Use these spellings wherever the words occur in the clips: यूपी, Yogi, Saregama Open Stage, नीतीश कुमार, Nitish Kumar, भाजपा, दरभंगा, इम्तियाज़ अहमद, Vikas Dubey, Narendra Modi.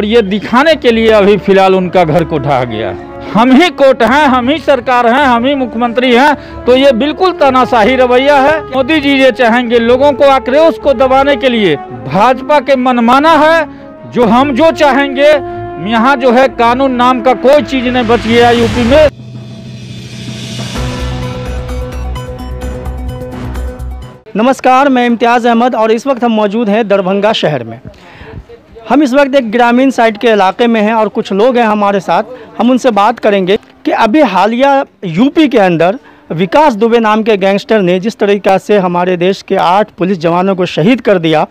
और ये दिखाने के लिए अभी फिलहाल उनका घर को ढहा गया। हम ही कोर्ट हैं, हम ही सरकार हैं, हम ही मुख्यमंत्री हैं, तो ये बिल्कुल तानाशाही रवैया है। मोदी जी ये चाहेंगे लोगों को आक्रोश को दबाने के लिए भाजपा के मनमाना है, जो हम जो चाहेंगे। यहाँ जो है कानून नाम का कोई चीज नहीं बच गया यूपी में। नमस्कार, मैं इम्तियाज़ अहमद और इस वक्त हम मौजूद हैं दरभंगा शहर में। हम इस वक्त एक ग्रामीण साइड के इलाके में हैं और कुछ लोग हैं हमारे साथ। हम उनसे बात करेंगे कि अभी हालिया यूपी के अंदर विकास दुबे नाम के गैंगस्टर ने जिस तरीक़ा से हमारे देश के 8 पुलिस जवानों को शहीद कर दिया,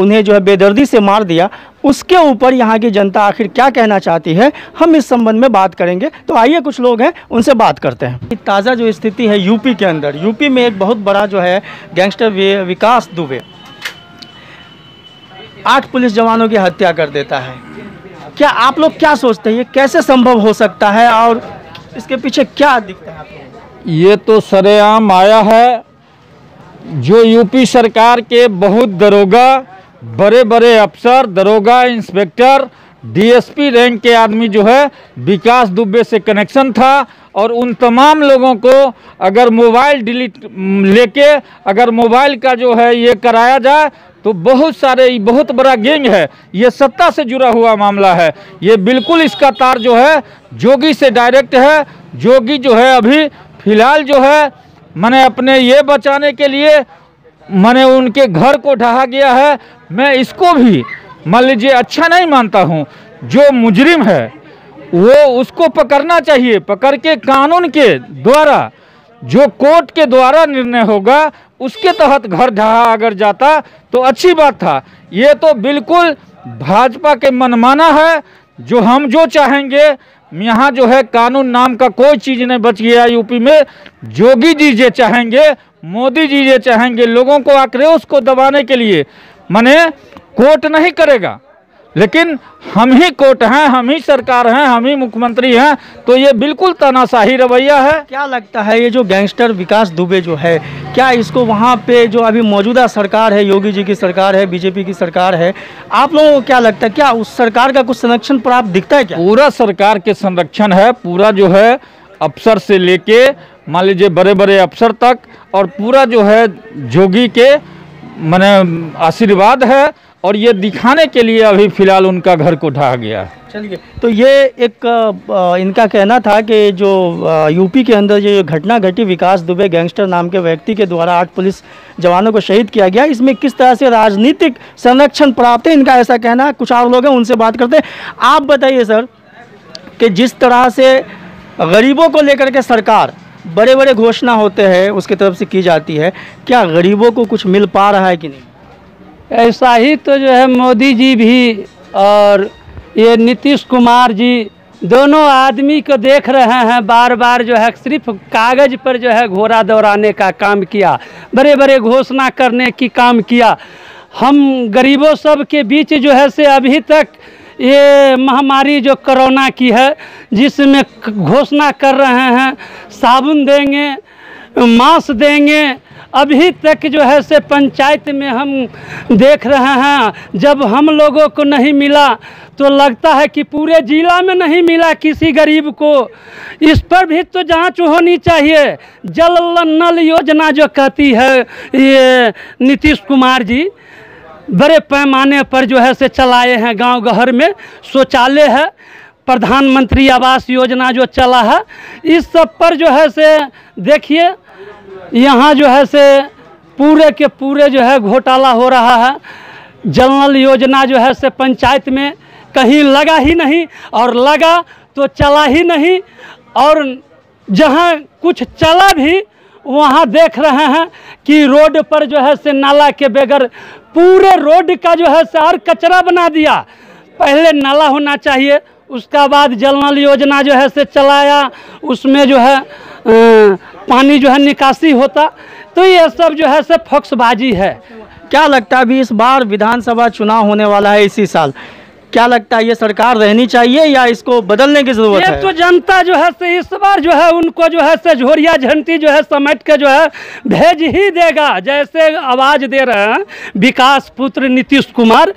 उन्हें जो है बेदर्दी से मार दिया, उसके ऊपर यहाँ की जनता आखिर क्या कहना चाहती है, हम इस संबंध में बात करेंगे। तो आइए, कुछ लोग हैं उनसे बात करते हैं। ताज़ा जो स्थिति है यूपी के अंदर, यूपी में एक बहुत बड़ा जो है गैंगस्टर विकास दुबे 8 पुलिस जवानों की हत्या कर देता है। क्या आप लोग क्या सोचते हैं, ये कैसे संभव हो सकता है और इसके पीछे क्या दिखता है आपको? ये तो सरेआम आया है जो यूपी सरकार के बहुत दरोगा, बड़े बड़े अफसर, दरोगा, इंस्पेक्टर, डीएसपी रैंक के आदमी जो है विकास दुबे से कनेक्शन था। और उन तमाम लोगों को अगर मोबाइल डिलीट लेके अगर मोबाइल का जो है ये कराया जाए तो बहुत बड़ा गैंग है। ये सत्ता से जुड़ा हुआ मामला है। ये बिल्कुल इसका तार जो है योगी से डायरेक्ट है। योगी जो है अभी फिलहाल जो है मैंने अपने ये बचाने के लिए मैंने उनके घर को ढहा गया है। मैं इसको भी मान लीजिए अच्छा नहीं मानता हूँ। जो मुजरिम है वो उसको पकड़ना चाहिए, पकड़ के कानून के द्वारा जो कोर्ट के द्वारा निर्णय होगा उसके तहत घर ढहा अगर जाता तो अच्छी बात था। ये तो बिल्कुल भाजपा के मनमाना है, जो हम जो चाहेंगे। यहाँ जो है कानून नाम का कोई चीज़ नहीं बच गया यूपी में। योगी जी ये चाहेंगे, मोदी जी ये चाहेंगे लोगों को आक्रोश को दबाने के लिए। माने कोर्ट नहीं करेगा, लेकिन हम ही कोर्ट हैं, हम ही सरकार हैं, हम ही मुख्यमंत्री हैं, तो ये बिल्कुल तानाशाही रवैया है। क्या लगता है ये जो गैंगस्टर विकास दुबे जो है, क्या इसको वहाँ पे जो अभी मौजूदा सरकार है, योगी जी की सरकार है, बीजेपी की सरकार है, आप लोगों को क्या लगता है, क्या उस सरकार का कुछ संरक्षण पर आप दिखता है क्या? पूरा सरकार के संरक्षण है, पूरा जो है अफसर से लेके मान लीजिए बड़े बड़े अफसर तक, और पूरा जो है योगी के माने आशीर्वाद है। और ये दिखाने के लिए अभी फिलहाल उनका घर को ढहा गया। चलिए, तो ये एक इनका कहना था कि जो यूपी के अंदर जो घटना घटी विकास दुबे गैंगस्टर नाम के व्यक्ति के द्वारा 8 पुलिस जवानों को शहीद किया गया, इसमें किस तरह से राजनीतिक संरक्षण प्राप्त है, इनका ऐसा कहना है। कुछ और लोग हैं उनसे बात करते हैं। आप बताइए सर कि जिस तरह से गरीबों को लेकर के सरकार बड़े बड़े घोषणा होते हैं उसकी तरफ से की जाती है, क्या गरीबों को कुछ मिल पा रहा है कि नहीं? ऐसा ही तो जो है मोदी जी भी और ये नीतीश कुमार जी दोनों आदमी को देख रहे हैं बार बार जो है सिर्फ कागज़ पर जो है घोड़ा दौड़ाने का काम किया, बड़े बड़े घोषणा करने की काम किया। हम गरीबों सब के बीच जो है से अभी तक ये महामारी जो कोरोना की है जिसमें घोषणा कर रहे हैं साबुन देंगे, मास्क देंगे, अभी तक जो है से पंचायत में हम देख रहे हैं। जब हम लोगों को नहीं मिला तो लगता है कि पूरे ज़िला में नहीं मिला किसी गरीब को। इस पर भी तो जांच होनी चाहिए। जल नल योजना जो कहती है ये नीतीश कुमार जी बड़े पैमाने पर जो है से चलाए हैं, गांव गहर में शौचालय है, प्रधानमंत्री आवास योजना जो चला है, इस सब पर जो है से देखिए यहाँ जो है से पूरे के पूरे जो है घोटाला हो रहा है। जल नल योजना जो है से पंचायत में कहीं लगा ही नहीं, और लगा तो चला ही नहीं, और जहाँ कुछ चला भी वहाँ देख रहे हैं कि रोड पर जो है से नाला के बगैर पूरे रोड का जो है से और कचरा बना दिया। पहले नाला होना चाहिए, उसका बाद जल नल योजना जो है से चलाया, उसमें जो है पानी जो है निकासी होता। तो ये सब जो है से फोक्सबाजी है। क्या लगता है अभी इस बार विधानसभा चुनाव होने वाला है इसी साल, क्या लगता है ये सरकार रहनी चाहिए या इसको बदलने की जरूरत है? ये तो जनता जो है से इस बार जो है उनको जो है से झोरिया झंटी जो है समेट के जो है भेज ही देगा। जैसे आवाज़ दे रहे हैं विकास पुत्र नीतीश कुमार,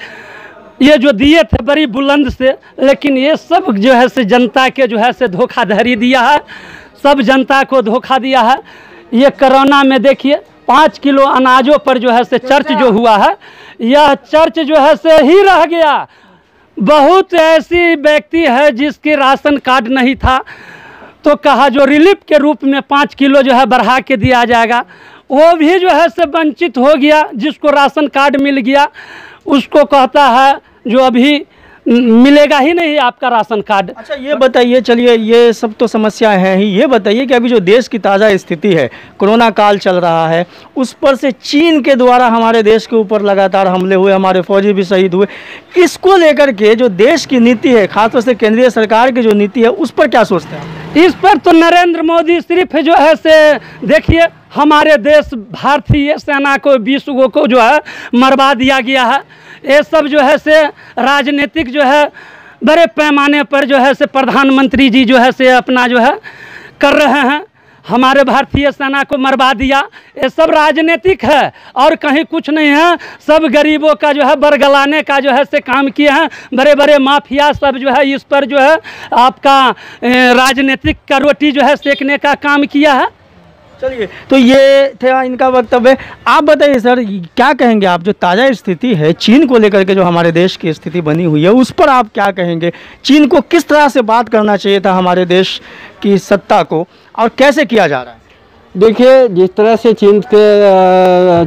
ये जो दिए थे बड़ी बुलंद से, लेकिन ये सब जो है से जनता के जो है से धोखाधड़ी दिया है, सब जनता को धोखा दिया है। ये कोरोना में देखिए 5 किलो अनाजों पर जो है से चर्च जो हुआ है, यह चर्च जो है से ही रह गया। बहुत ऐसी व्यक्ति है जिसके राशन कार्ड नहीं था, तो कहा जो रिलीफ के रूप में 5 किलो जो है बढ़ा के दिया जाएगा, वो भी जो है से वंचित हो गया। जिसको राशन कार्ड मिल गया उसको कहता है जो अभी मिलेगा ही नहीं आपका राशन कार्ड। अच्छा ये बताइए, चलिए ये सब तो समस्या है ही, ये बताइए कि अभी जो देश की ताज़ा स्थिति है, कोरोना काल चल रहा है, उस पर से चीन के द्वारा हमारे देश के ऊपर लगातार हमले हुए, हमारे फौजी भी शहीद हुए, इसको लेकर के जो देश की नीति है, खासतौर से केंद्रीय सरकार की जो नीति है, उस पर क्या सोचते हैं? इस पर तो नरेंद्र मोदी सिर्फ जो है से देखिए हमारे देश भारतीय सेना को 20 लोगों को जो है मरवा दिया गया है। ये सब जो है से राजनीतिक जो है बड़े पैमाने पर जो है से प्रधानमंत्री जी जो है से अपना जो है कर रहे हैं, हमारे भारतीय सेना को मरवा दिया, ये सब राजनीतिक है और कहीं कुछ नहीं है। सब गरीबों का जो है बरगलाने का जो है से काम किए हैं, बड़े बड़े माफिया सब जो है इस पर जो है आपका राजनीतिक का रोटी जो है सेकने का काम किया है। चलिए तो ये थे इनका वक्तव्य। आप बताइए सर, क्या कहेंगे आप, जो ताज़ा स्थिति है चीन को लेकर के, जो हमारे देश की स्थिति बनी हुई है, उस पर आप क्या कहेंगे? चीन को किस तरह से बात करना चाहिए था हमारे देश की सत्ता को, और कैसे किया जा रहा है? देखिए जिस तरह से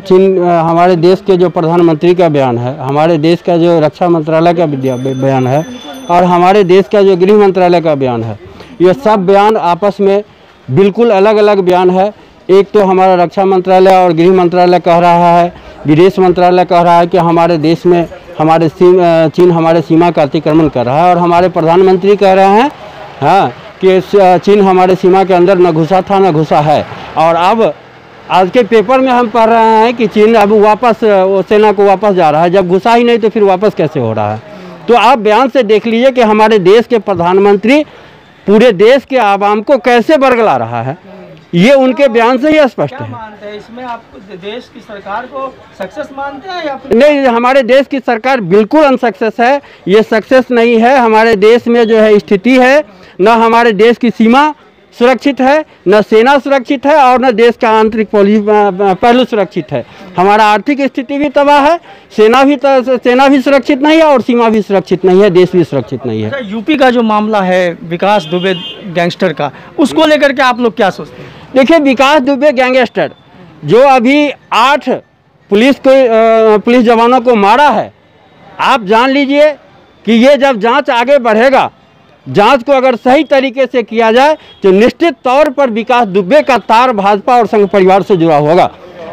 चीन हमारे देश के जो प्रधानमंत्री का बयान है, हमारे देश का जो रक्षा मंत्रालय का बयान है और हमारे देश का जो गृह मंत्रालय का बयान है, ये सब बयान आपस में बिल्कुल अलग अलग बयान है। एक तो हमारा रक्षा मंत्रालय और गृह मंत्रालय कह रहा है, विदेश मंत्रालय कह रहा है कि हमारे देश में हमारे चीन हमारे सीमा का अतिक्रमण कर रहा है, और हमारे प्रधानमंत्री कह रहे हैं कि चीन हमारे सीमा के अंदर न घुसा था न घुसा है। और अब आज के पेपर में हम पढ़ रहे हैं कि चीन अब वापस सेना को वापस जा रहा है, जब घुसा ही नहीं तो फिर वापस कैसे हो रहा है? तो आप बयान से देख लीजिए कि हमारे देश के प्रधानमंत्री पूरे देश के आवाम को कैसे बरगला रहा है, ये उनके बयान से ही स्पष्ट है। मानते हैं इसमें आप देश की सरकार को सक्सेस मानते हैं या नहीं? हमारे देश की सरकार बिल्कुल अनसक्सेस है, ये सक्सेस नहीं है। हमारे देश में जो है स्थिति है, न हमारे देश की सीमा सुरक्षित है, न सेना सुरक्षित है, और न देश का आंतरिक पहलू सुरक्षित है। हमारा आर्थिक स्थिति भी तबाह है, सेना भी सुरक्षित नहीं है, और सीमा भी सुरक्षित नहीं है, देश भी सुरक्षित नहीं है। यूपी का जो मामला है विकास दुबे गैंगस्टर का, उसको लेकर के आप लोग क्या सोचते हैं? देखिए विकास दुबे गैंगस्टर जो अभी 8 पुलिस जवानों को मारा है, आप जान लीजिए कि ये जब जाँच आगे बढ़ेगा, जांच को अगर सही तरीके से किया जाए तो निश्चित तौर पर विकास दुबे का तार भाजपा और संघ परिवार से जुड़ा होगा।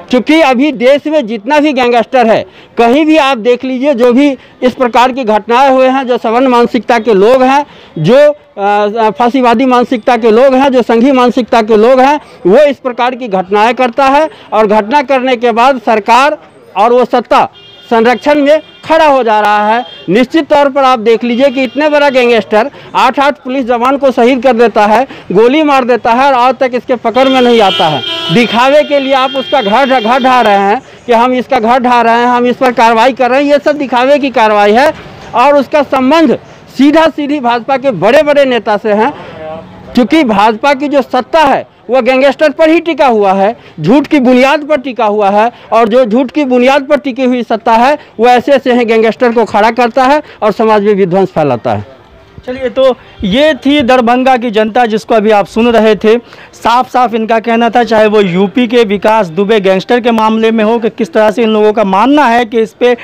क्योंकि अभी देश में जितना भी गैंगस्टर है, कहीं भी आप देख लीजिए, जो भी इस प्रकार की घटनाएं हुए हैं, जो सवर्ण मानसिकता के लोग हैं, जो फांसीवादी मानसिकता के लोग हैं, जो संघी मानसिकता के लोग हैं, वो इस प्रकार की घटनाएँ करता है, और घटना करने के बाद सरकार और वो सत्ता संरक्षण में खड़ा हो जा रहा है। निश्चित तौर पर आप देख लीजिए कि इतने बड़ा गैंगस्टर 8 पुलिस जवान को शहीद कर देता है, गोली मार देता है, और आज तक इसके पकड़ में नहीं आता है। दिखावे के लिए आप उसका घर ढा रहे हैं कि हम इसका घर ढा रहे हैं, हम इस पर कार्रवाई कर रहे हैं, ये सब दिखावे की कार्रवाई है। और उसका संबंध सीधा सीधी भाजपा के बड़े बड़े नेता से हैं, क्योंकि भाजपा की जो सत्ता है वह गैंगस्टर पर ही टिका हुआ है, झूठ की बुनियाद पर टिका हुआ है, और जो झूठ की बुनियाद पर टिकी हुई सत्ता है वह ऐसे ऐसे हैं गैंगस्टर को खड़ा करता है और समाज में विध्वंस फैलाता है। चलिए तो ये थी दरभंगा की जनता, जिसको अभी आप सुन रहे थे। साफ साफ इनका कहना था, चाहे वो यूपी के विकास दुबे गैंगस्टर के मामले में हो, कि किस तरह से इन लोगों का मानना है कि इस पर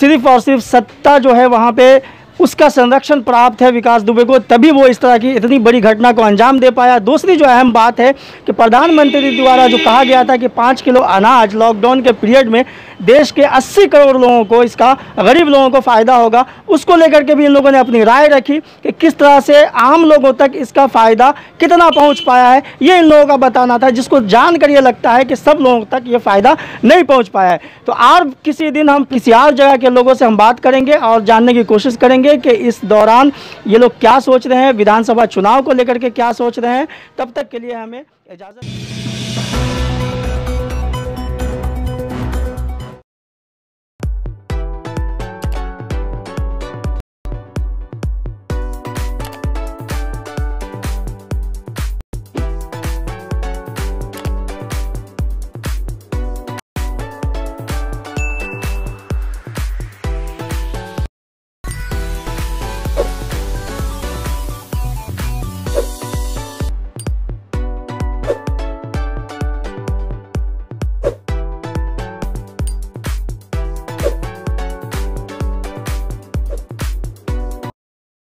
सिर्फ और सिर्फ सत्ता जो है वहाँ पर उसका संरक्षण प्राप्त है विकास दुबे को, तभी वो इस तरह की इतनी बड़ी घटना को अंजाम दे पाया। दूसरी जो अहम बात है कि प्रधानमंत्री द्वारा जो कहा गया था कि 5 किलो अनाज लॉकडाउन के पीरियड में देश के 80 करोड़ लोगों को, इसका गरीब लोगों को फ़ायदा होगा, उसको लेकर के भी इन लोगों ने अपनी राय रखी कि किस तरह से आम लोगों तक इसका फ़ायदा कितना पहुँच पाया है, ये इन लोगों का बताना था, जिसको जानकर ये लगता है कि सब लोगों तक ये फ़ायदा नहीं पहुँच पाया है। तो और किसी दिन हम किसी और जगह के लोगों से हम बात करेंगे और जानने की कोशिश करेंगे कि इस दौरान ये लोग क्या सोच रहे हैं, विधानसभा चुनाव को लेकर के क्या सोच रहे हैं। तब तक के लिए हमें इजाज़त।